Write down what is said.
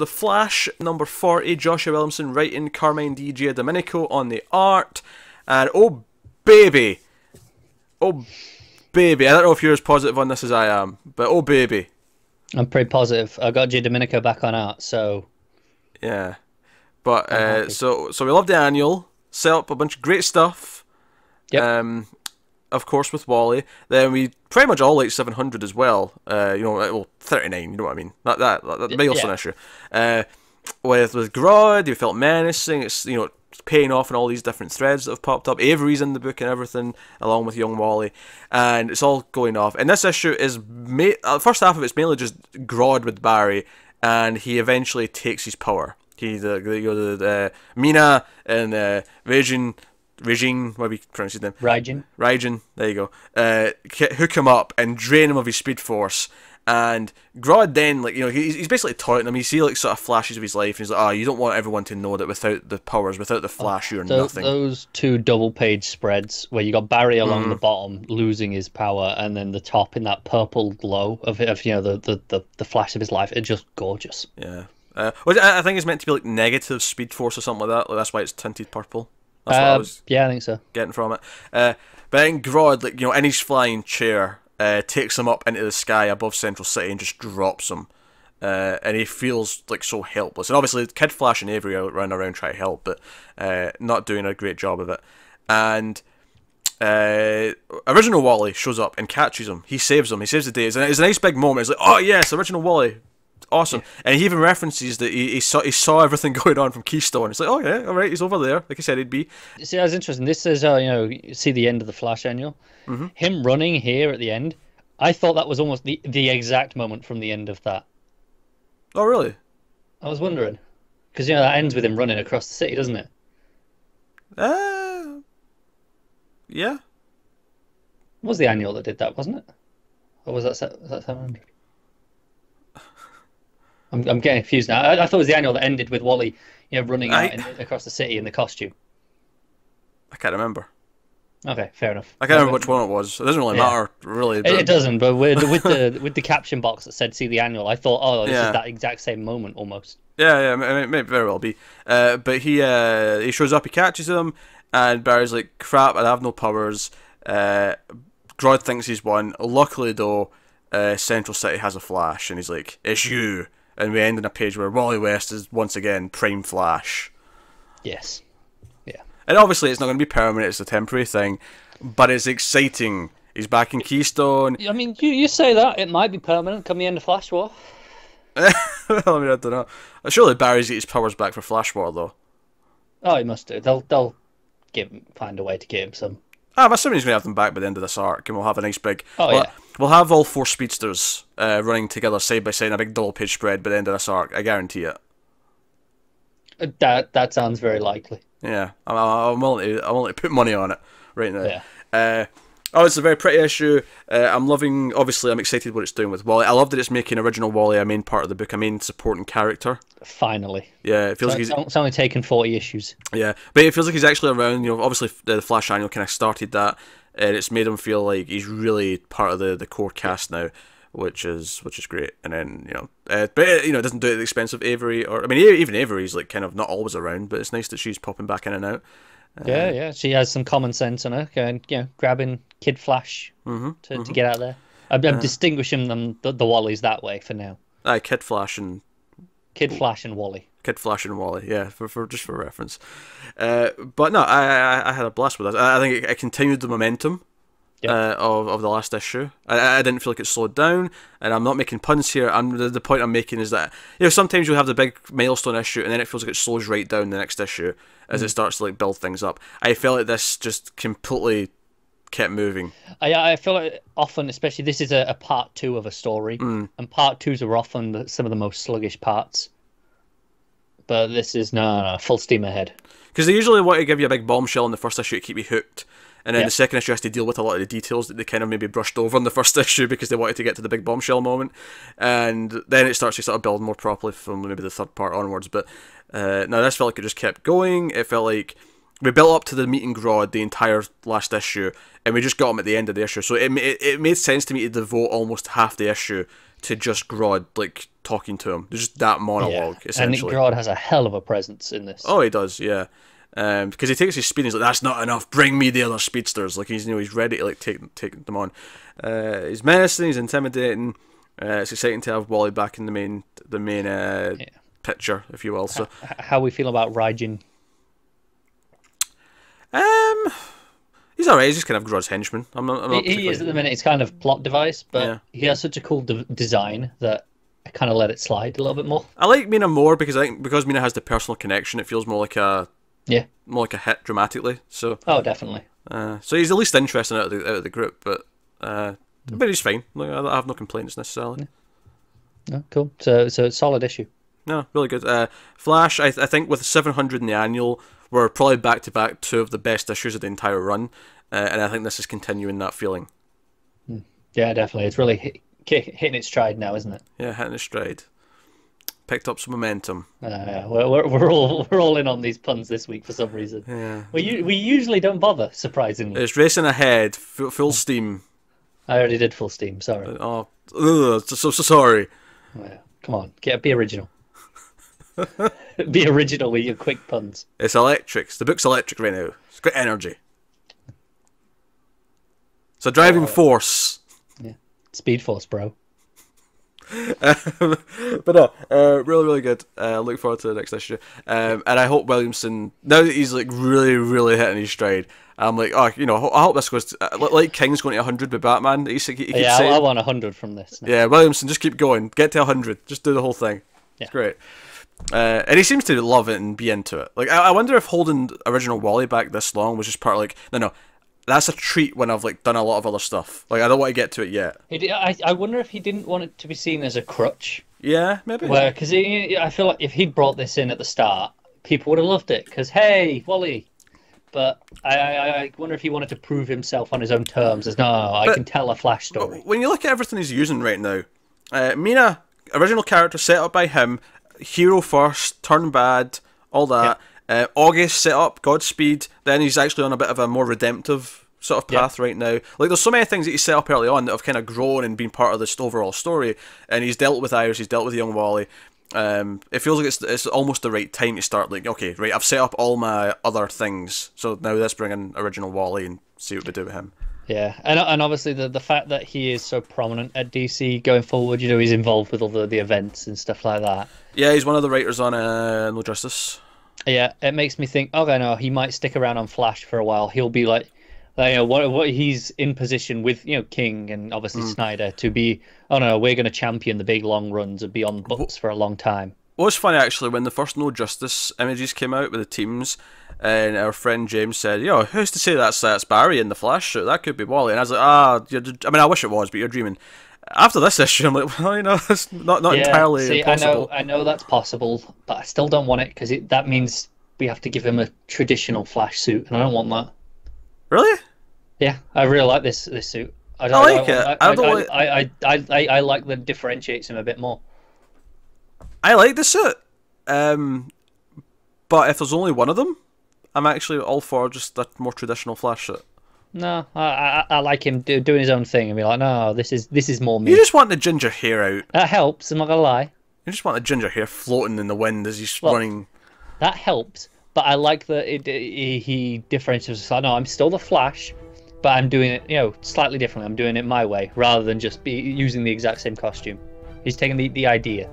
The Flash, number 40, Joshua Williamson writing, Carmine Di Giandomenico on the art. And oh baby, oh baby, I don't know if you're as positive on this as I am, but oh baby. I'm pretty positive. I got Giandomenico back on art, so... Yeah. But, so we love the annual, set up a bunch of great stuff. Yep. Of course, with Wally. Then we pretty much all like 700 as well. You know, well, 39, you know what I mean? That milestone issue. With Grodd, he felt menacing. It's, you know, paying off in all these different threads that have popped up. Avery's in the book and everything, along with young Wally. And it's all going off. And this issue is, the first half of it's mainly just Grodd with Barry. And he eventually takes his power. He, the Mina and Raijin, what do we pronounce his name? Raijin, there you go. Hook him up and drain him of his speed force. And Grodd then, like, you know, he's basically taunting him. You see, like, sort of flashes of his life, and he's like, oh, you don't want everyone to know that without the powers, without the Flash, you're nothing. Those two double-page spreads where you got Barry along the bottom losing his power, and then the top in that purple glow of you know, the flash of his life. It's just gorgeous. Yeah. I think it's meant to be, like, negative speed force or something like that. Like, that's why it's tinted purple. That's what I was I think so. Getting from it. But then Grodd, like, you know, in his flying chair, takes him up into the sky above Central City and just drops him. And he feels, like, so helpless. And obviously, Kid Flash and Avery are running around trying to help, but not doing a great job of it. And Original Wally shows up and catches him. He saves him. He saves the day. It's a nice big moment. It's like, oh, yes, Original Wally. Awesome. And he even references that he saw everything going on from Keystone. It's like, oh yeah, all right, he's over there, like I said he'd be. See, that's interesting. This is, you know, you see the end of the Flash annual. Him running here at the end, I thought that was almost the exact moment from the end of that. Oh really? I was wondering, because, you know, that ends with him running across the city, doesn't it? Yeah. It was the annual that did that, wasn't it? Or was that 700? I'm getting confused now. I thought it was the annual that ended with Wally, you know, running out across the city in the costume. I can't remember. Okay, fair enough. I can't remember which one it was. It doesn't really matter, really. But... It doesn't. But with the caption box that said "See the annual," I thought, oh, this is that exact same moment almost. Yeah, yeah, it may very well be. But he shows up, he catches him, and Barry's like, "Crap, I have no powers." Grodd thinks he's won. Luckily, though, Central City has a Flash, and he's like, "It's you." And we end in a page where Wally West is once again Prime Flash. Yes. Yeah. And obviously it's not going to be permanent, it's a temporary thing, but it's exciting. He's back in Keystone. I mean, you say that, it might be permanent come the end of Flash War. I mean, I don't know. Surely Barry's get his powers back for Flash War, though. Oh, he must do. They'll find a way to give him some. I'm assuming he's going to have them back by the end of this arc, and we'll have a nice big... We'll have all four speedsters running together side by side in a big double-page spread by the end of this arc. I guarantee it. That sounds very likely. Yeah, I'm willing to put money on it right now. Yeah. Oh, it's a very pretty issue. I'm loving... Obviously, I'm excited what it's doing with Wally. I love that it's making Original Wally a main part of the book, a main supporting character. Finally. Yeah, it feels like it's only taken 40 issues. Yeah, but it feels like he's actually around. You know, obviously, the Flash annual kind of started that, and it's made him feel like he's really part of the core cast now, which is great. And then, you know, but, you know, it doesn't do it at the expense of Avery, or I mean, even Avery's like kind of not always around, but it's nice that she's popping back in and out. Yeah, she has some common sense on her, and, you know, grabbing Kid Flash to get out there. I'm distinguishing them, the Wallies, that way for now. Kid Flash and Wally, yeah, just for reference. But no, I had a blast with that. I think it continued the momentum of the last issue. I didn't feel like it slowed down, and I'm not making puns here. The point I'm making is that, you know, sometimes you'll have the big milestone issue, and then it feels like it slows right down the next issue as it starts to, like, build things up. I felt like this just completely kept moving. I feel like often, especially this is a part two of a story, and part twos are often some of the most sluggish parts. But this is no, full steam ahead. Because they usually want to give you a big bombshell in the first issue to keep you hooked, and then the second issue has to deal with a lot of the details that they kind of maybe brushed over in the first issue because they wanted to get to the big bombshell moment, and then it starts to sort of build more properly from maybe the third part onwards. But no, this felt like it just kept going. It felt like we built up to the meeting Grodd the entire last issue, and we just got him at the end of the issue. So it made sense to me to devote almost half the issue to just Grodd, like, talking to him. There's just that monologue, essentially. And Grodd has a hell of a presence in this. Oh, he does, yeah. Because he takes his speed and he's like, that's not enough, bring me the other speedsters. Like, he's, you know, he's ready to, like, take them on. He's menacing, he's intimidating. It's exciting to have Wally back in the main picture, if you will. So, how we feel about Raijin? He's alright. He's just kind of Grodd's henchman. I'm not he is at the minute. It's kind of plot device, but he has such a cool design that I kind of let it slide a little bit more. I like Mina more because I think because Mina has the personal connection, it feels more like a more like a hit dramatically. So definitely. So he's the least interesting out of the group, but he's fine. Like, I have no complaints necessarily. No, cool. So it's a solid issue. No, really good. Flash, I think with 700 in the annual, we're probably back-to-back two of the best issues of the entire run, and I think this is continuing that feeling. Yeah, definitely. It's really hitting its stride now, isn't it? Yeah, hitting its stride. Picked up some momentum. Yeah, we're all in on these puns this week for some reason. Yeah. We usually don't bother, surprisingly. It's racing ahead, full steam. I already did full steam, sorry. Oh, so sorry. Yeah, come on, be original. Be original with your quick puns. It's electric. The book's electric right now. It's great energy. It's a driving force. Yeah, speed force, bro. Really, really good. Look forward to the next issue. And I hope Williamson, now that he's like really, really hitting his stride, I'm like, oh, you know, I hope this goes to, like King's going to 100 with Batman. He keeps saying, I want 100 from this. Now. Yeah, Williamson, just keep going. Get to 100. Just do the whole thing. Yeah. It's great. And he seems to love it and be into it. Like, I wonder if holding original Wally back this long was just part of, like, no, that's a treat when I've, like, done a lot of other stuff. Like, I don't want to get to it yet. I wonder if he didn't want it to be seen as a crutch. Yeah, maybe. Because I feel like if he'd brought this in at the start, people would have loved it. Because, hey, Wally. But I wonder if he wanted to prove himself on his own terms. As, I can tell a Flash story. When you look at everything he's using right now, Mina, original character set up by him, hero first, turn bad, all that. Yep. August set up, Godspeed. Then he's actually on a bit of a more redemptive sort of path right now. Like, there's so many things that he set up early on that have kind of grown and been part of this overall story. And he's dealt with Iris, he's dealt with young Wally. It feels like it's almost the right time to start. Like, okay, right, I've set up all my other things, so now let's bring in original Wally and see what we do with him. Yeah, and obviously the fact that he is so prominent at DC going forward, you know, he's involved with all the events and stuff like that. Yeah, he's one of the writers on No Justice. Yeah, it makes me think, okay, no, he might stick around on Flash for a while. He'll be like you know, what he's in position with, you know, King and obviously Snyder to be, oh no, we're going to champion the big long runs and be on books for a long time. Well, it's funny, actually, when the first No Justice images came out with the teams, and our friend James said, yo, who's to say that's Barry in the Flash? That could be Wally. And I was like, I mean, I wish it was, but you're dreaming. After this issue, I'm like, well, you know, it's not entirely possible. I know that's possible, but I still don't want it, because that means we have to give him a traditional Flash suit, and I don't want that. Really? Yeah, I really like this suit. I like that it differentiates him a bit more. I like the suit, but if there's only one of them, I'm actually all for just a more traditional Flash suit. No, I like him doing his own thing and be like, no, this is more me. You just want the ginger hair out. That helps, I'm not gonna lie. You just want the ginger hair floating in the wind as he's running. That helps, but I like that he differentiates. Like, no, I'm still the Flash, but I'm doing it, you know, slightly differently. I'm doing it my way rather than just using the exact same costume. He's taking the idea.